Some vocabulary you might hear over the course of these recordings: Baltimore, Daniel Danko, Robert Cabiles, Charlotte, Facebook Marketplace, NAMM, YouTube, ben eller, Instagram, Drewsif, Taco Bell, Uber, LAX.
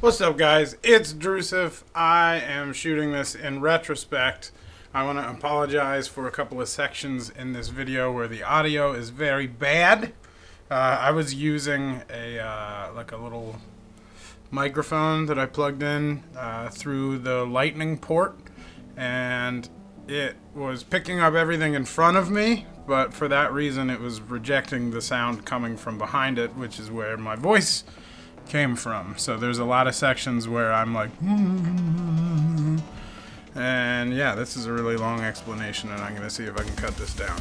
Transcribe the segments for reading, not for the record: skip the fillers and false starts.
What's up, guys? It's Drewsif. I am shooting this in retrospect. I want to apologize for a couple of sections in this video where the audio is very bad. I was using a like a little microphone that I plugged in through the lightning port, and it was picking up everything in front of me, but for that reason it was rejecting the sound coming from behind it, which is where my voice came from. So there's a lot of sections where I'm like, and yeah, this is a really long explanation, and I'm gonna see if I can cut this down.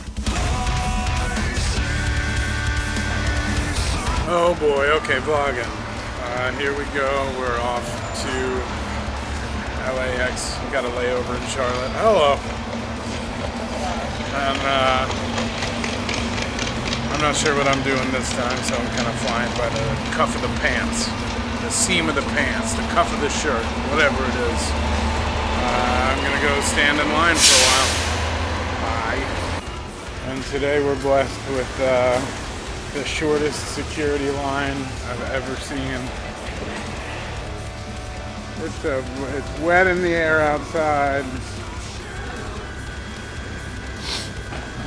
Oh boy, okay, vlogging. Here we go, we're off to LAX. We got a layover in Charlotte. Hello. And I'm not sure what I'm doing this time, so I'm kind of flying by the cuff of the pants, the seam of the pants, the cuff of the shirt, whatever it is. I'm gonna go stand in line for a while. Bye. And today we're blessed with the shortest security line I've ever seen. It's wet in the air outside,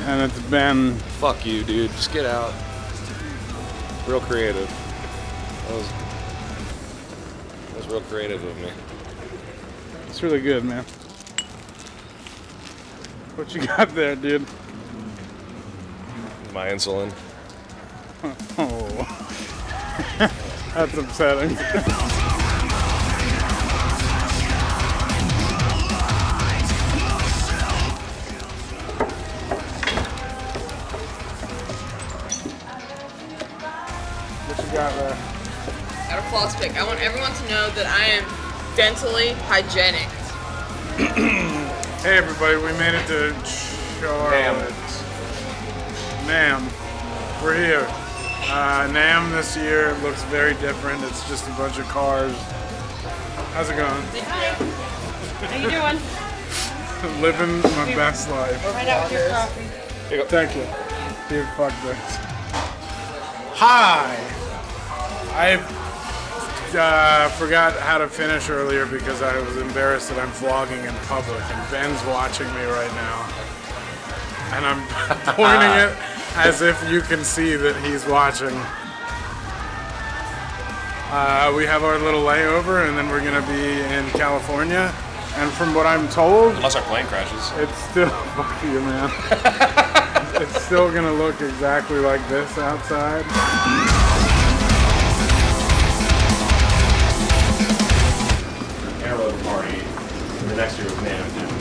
and it's been. Fuck you, dude. Just get out. Real creative. That was real creative of me. It's really good, man. What you got there, dude? My insulin. Oh. That's upsetting. What you got there? Got a floss pick. I want everyone to know that I am dentally hygienic. Hey everybody, we made it to Charlotte. NAMM. We're here. NAMM this year looks very different. It's just a bunch of cars. How's it going? Hi. How you doing? Living my best life. Right out with your coffee. Here you go. Thank you. Dude, fuck this. Hi. I forgot how to finish earlier because I was embarrassed that I'm vlogging in public, and Ben's watching me right now, and I'm pointing it as if you can see that he's watching. We have our little layover, and then we're gonna be in California, and from what I'm told, unless our plane crashes, it's still fuck you, man. It's still gonna look exactly like this outside. Next year with NAMM down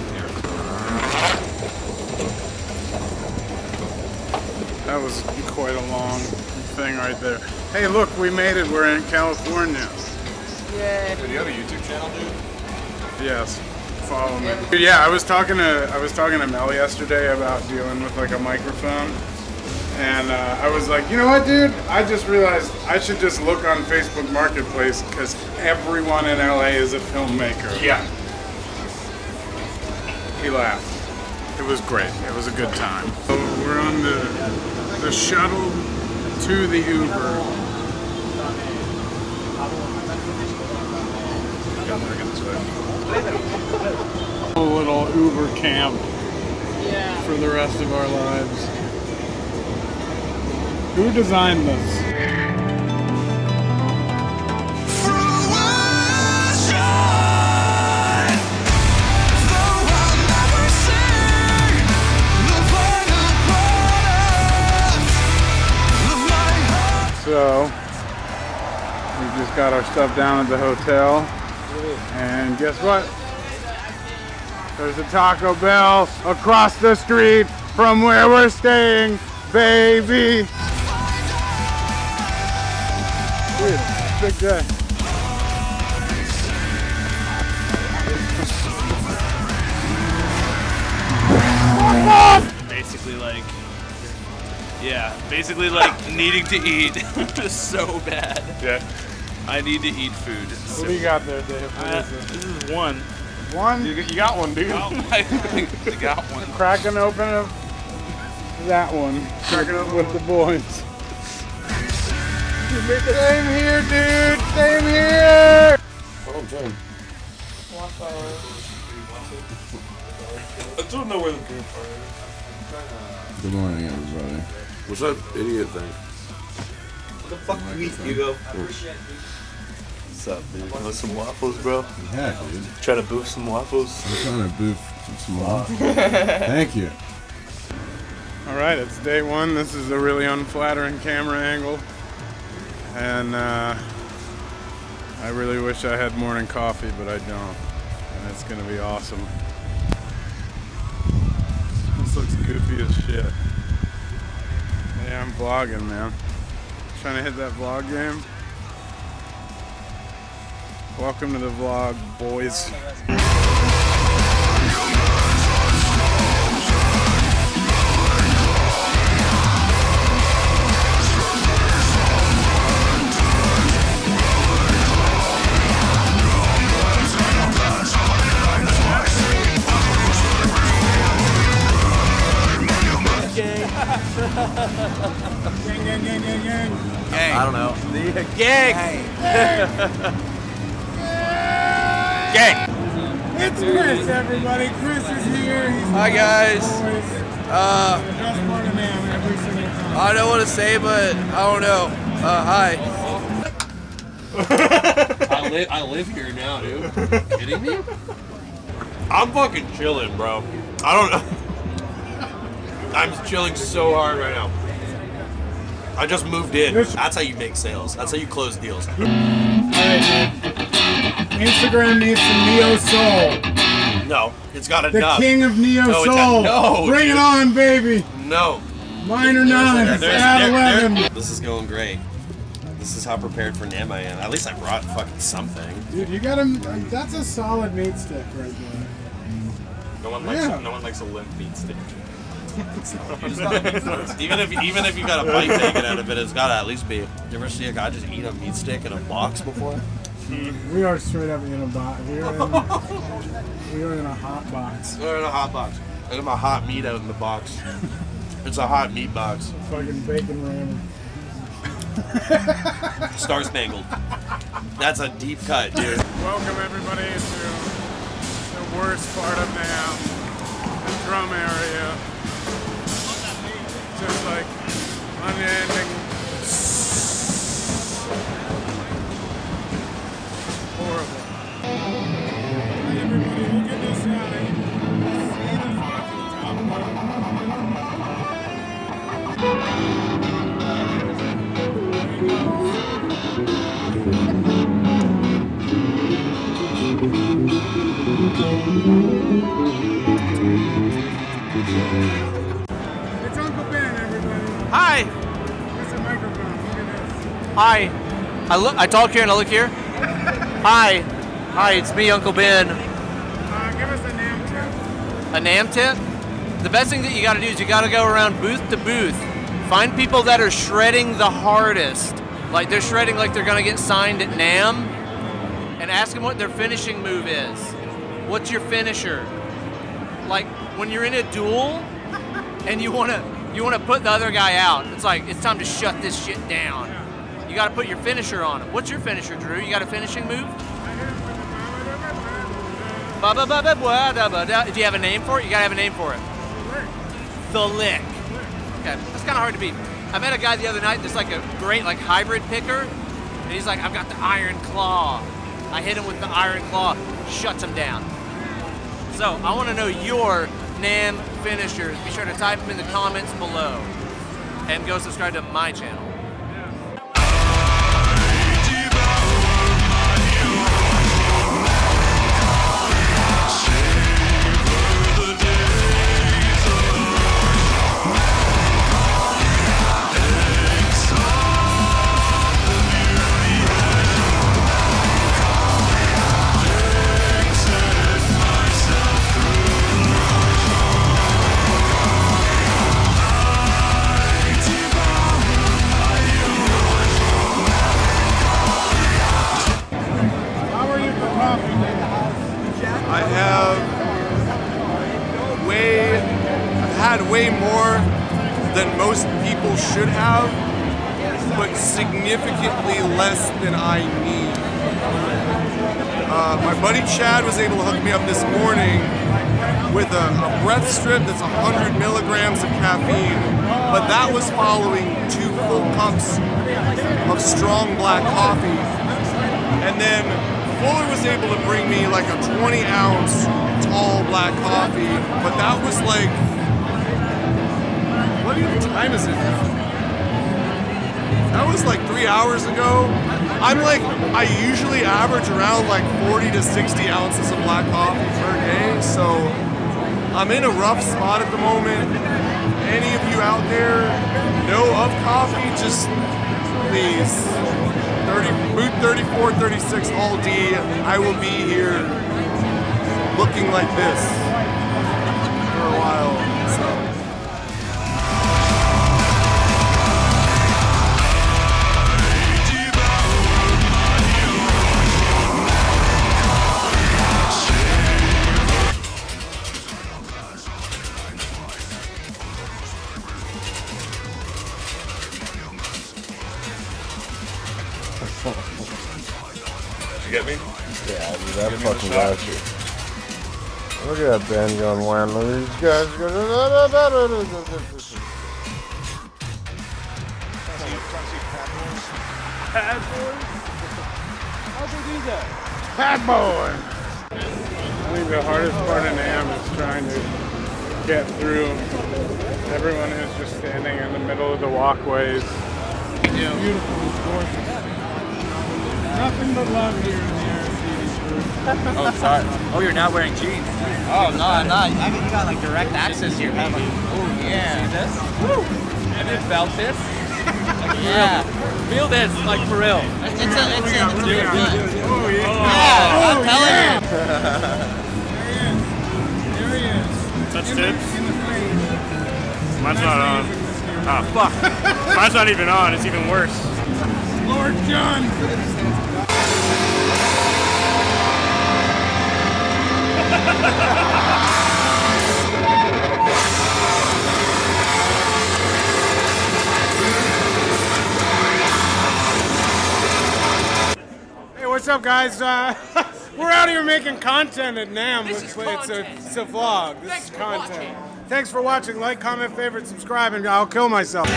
here. That was quite a long thing right there. Hey, look, we made it. We're in California. Yay. Do you have a YouTube channel, dude? Yes. Follow me. Dude, yeah, I was talking to Mel yesterday about dealing with like a microphone, and I was like, you know what, dude? I just realized I should just look on Facebook Marketplace because everyone in LA is a filmmaker. Yeah. He laughed. It was great. It was a good time. So we're on the shuttle to the Uber. A little Uber camp for the rest of our lives. Who designed this? So, we just got our stuff down at the hotel, and guess what? There's a Taco Bell across the street from where we're staying, baby! Dude, big day. Basically like... yeah, basically like needing to eat so bad. Yeah. I need to eat food. So. What do you got there, Dave? This is one. One? You got one, dude. You got one. Cracking open that one. Cracking open with the boys. Same here, dude. Same here. I'm trying. I don't know where the beer part is. Good morning, everybody. What's that idiot thing? What the fuck do you eat, Hugo? What's up, dude? You want some waffles, bro? Yeah, dude. Try to boof some waffles? I'm trying to boof some waffles. Thank you. Alright, it's day one. This is a really unflattering camera angle. And, I really wish I had morning coffee, but I don't. And it's gonna be awesome. This looks goofy as shit. Yeah, I'm vlogging, man. Trying to hit that vlog game. Welcome to the vlog, boys. Gang. I don't know. The gang. Gang. It's Chris, everybody. Chris is here. He's hi, guys. I don't want to say, but I don't know. Hi. I live here now, dude. Are you kidding me? I'm fucking chilling, bro. I don't know. I'm chilling so hard right now. I just moved in. That's how you make sales. That's how you close deals. All right, dude. Instagram needs some neo soul. No, it's got enough. The king of neo soul. No, bring it on, baby. No. Minor nine. At 11. This is going great. This is how prepared for NAMM I am. At least I brought fucking something. Dude, you got him. That's a solid meat stick right there. No one likes a limp meat stick. Even if you got a bite taken out of it, it's gotta at least be. You ever see a guy just eat a meat stick in a box before? We are straight up in a box. We are in a hot box. We're in a hot box. I got my hot meat out in the box. It's a hot meat box. Fucking bacon ram. Star Spangled. That's a deep cut, dude. Welcome everybody to the worst part of NAMM, the drum area. Just like unending horrible. Hey everybody, look at this guy. See the fucking top one. It's Uncle Ben, everybody. Hi. There's a microphone. Look at this. Hi. I talk here and I look here. Hi. Hi, it's me, Uncle Ben. Give us a NAMM tip. A NAMM tip? The best thing that you got to do is you got to go around booth to booth, find people that are shredding the hardest, like they're shredding like they're gonna get signed at NAMM, and ask them what their finishing move is. What's your finisher? Like when you're in a duel. And you wanna put the other guy out. It's like, it's time to shut this shit down. You gotta put your finisher on him. What's your finisher, Drew? You got a finishing move? Do you have a name for it? You gotta have a name for it. The lick. Okay, that's kinda hard to beat. I met a guy the other night that's like a great like hybrid picker, and he's like, I've got the iron claw. I hit him with the iron claw, shuts him down. So I wanna know your NAMM finishers. Be sure to type them in the comments below and go subscribe to my channel. Way more than most people should have, but significantly less than I need. My buddy Chad was able to hook me up this morning with a breath strip that's 100 milligrams of caffeine, but that was following 2 full cups of strong black coffee. And then Fuller was able to bring me like a 20-ounce tall black coffee, but that was like, what even time is it now? That was like 3 hours ago. I'm like, I usually average around like 40 to 60 ounces of black coffee per day, so I'm in a rough spot at the moment. Any of you out there know of coffee, just please, Booth 3436 Hall D, I will be here looking like this for a while, so. Get me? Yeah, dude, that fucking got you. Look at that band going wild. Look at these guys going. Bad boys? How'd they do that? Bad boys! I think the hardest part in NAMM is trying to get through. Everyone is just standing in the middle of the walkways. It's beautiful, it's gorgeous. Nothing but love here in the RCD. Oh, sorry. Oh, you're not wearing jeans. Oh, no, I'm not. I mean, you got like direct access here, baby. Oh, yeah. See this? Woo! Have you felt this? Like, yeah. Feel this, like for real. It's a good feeling. Oh, yeah. Yeah, I'm telling you. There he is. That's tips? Mine's not on. Ah, oh, fuck. Mine's not even on. It's even worse. Lord John. Hey, what's up, guys? We're out here making content at NAMM. It's a vlog. This is content. Thanks for watching. Like, comment, favorite, subscribe, and I'll kill myself.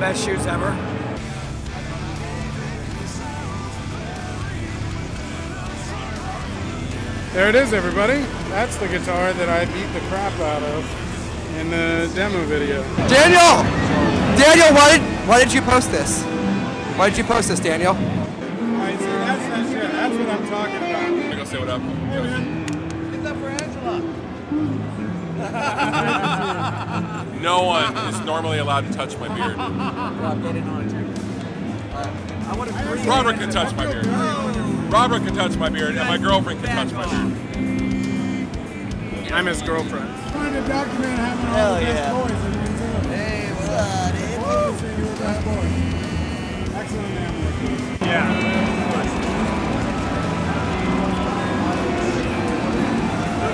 Best shoes ever. There it is, everybody. That's the guitar that I beat the crap out of in the demo video. Daniel! Daniel, why did you post this? Why did you post this, Daniel? Alright, see, that's it. That's what I'm talking about. I'm gonna go say what up. Hey, man. It's up for Angela. No one is normally allowed to touch my beard. Robert can touch my beard. Robert can touch my beard, and my girlfriend can touch my beard. I'm his girlfriend. Trying to document having all the best boys. Hey, buddy. Excellent man. Yeah.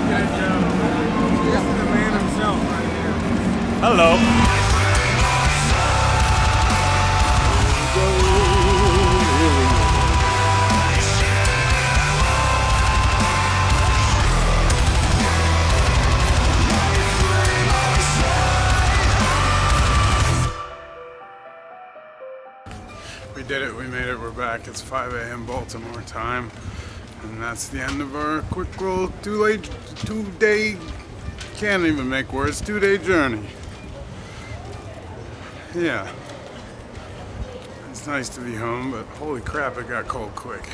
Good job. This is the man himself right here. Hello. We did it, we made it, we're back. It's 5 a.m. Baltimore time. And that's the end of our quick roll, two-day can't even make words, 2-day journey. Yeah. It's nice to be home, but holy crap, it got cold quick.